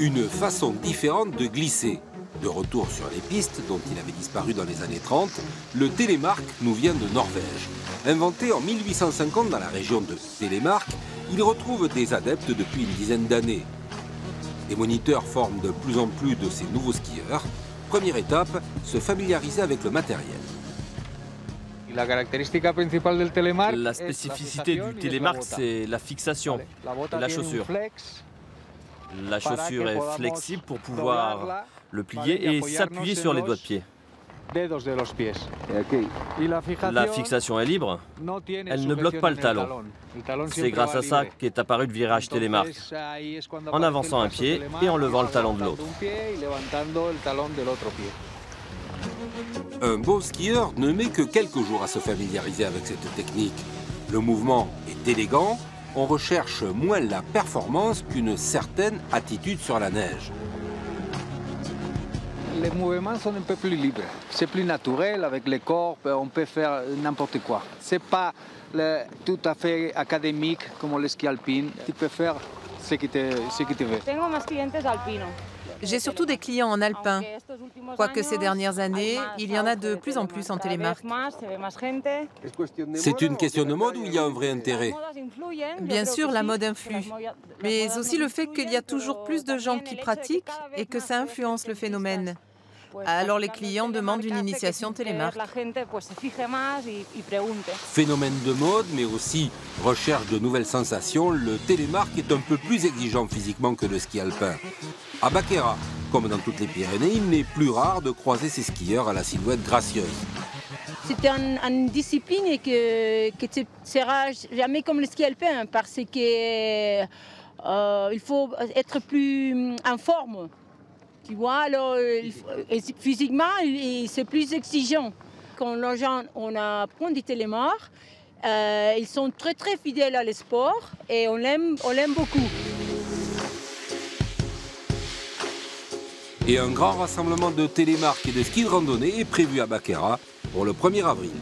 une façon différente de glisser. De retour sur les pistes dont il avait disparu dans les années 30, le Télémark nous vient de Norvège. Inventé en 1850 dans la région de Télémark, il retrouve des adeptes depuis une dizaine d'années. Les moniteurs forment de plus en plus de ces nouveaux skieurs. Première étape, se familiariser avec le matériel. La spécificité du Télémark, c'est la fixation de la chaussure. La chaussure est flexible pour pouvoir le plier et s'appuyer sur les doigts de pied. La fixation est libre, elle ne bloque pas le talon. C'est grâce à ça qu'est apparu le virage Télémark, en avançant un pied et en levant le talon de l'autre. Un beau skieur ne met que quelques jours à se familiariser avec cette technique. Le mouvement est élégant, on recherche moins la performance qu'une certaine attitude sur la neige. Les mouvements sont un peu plus libres, c'est plus naturel avec le corps, on peut faire n'importe quoi. C'est pas tout à fait académique comme le ski alpin, tu peux faire ce que tu veux. J'ai surtout des clients en alpin, quoique ces dernières années, il y en a de plus en plus en Télémark. C'est une question de mode ou il y a un vrai intérêt? Bien sûr, la mode influe, mais aussi le fait qu'il y a toujours plus de gens qui pratiquent et que ça influence le phénomène. Alors les clients demandent une initiation Télémark. Phénomène de mode, mais aussi recherche de nouvelles sensations, le Télémark est un peu plus exigeant physiquement que le ski alpin. À Baqueira, comme dans toutes les Pyrénées, il n'est plus rare de croiser ces skieurs à la silhouette gracieuse. C'était une discipline qui ne sera jamais comme le ski alpin, parce qu'il faut être plus en forme. Tu vois, alors, physiquement, c'est plus exigeant. Quand les gens apprend du Télémark, ils sont très très fidèles à le sport et on l'aime beaucoup. Et un grand rassemblement de Télémark et de ski de randonnée est prévu à Baqueira pour le 1er avril.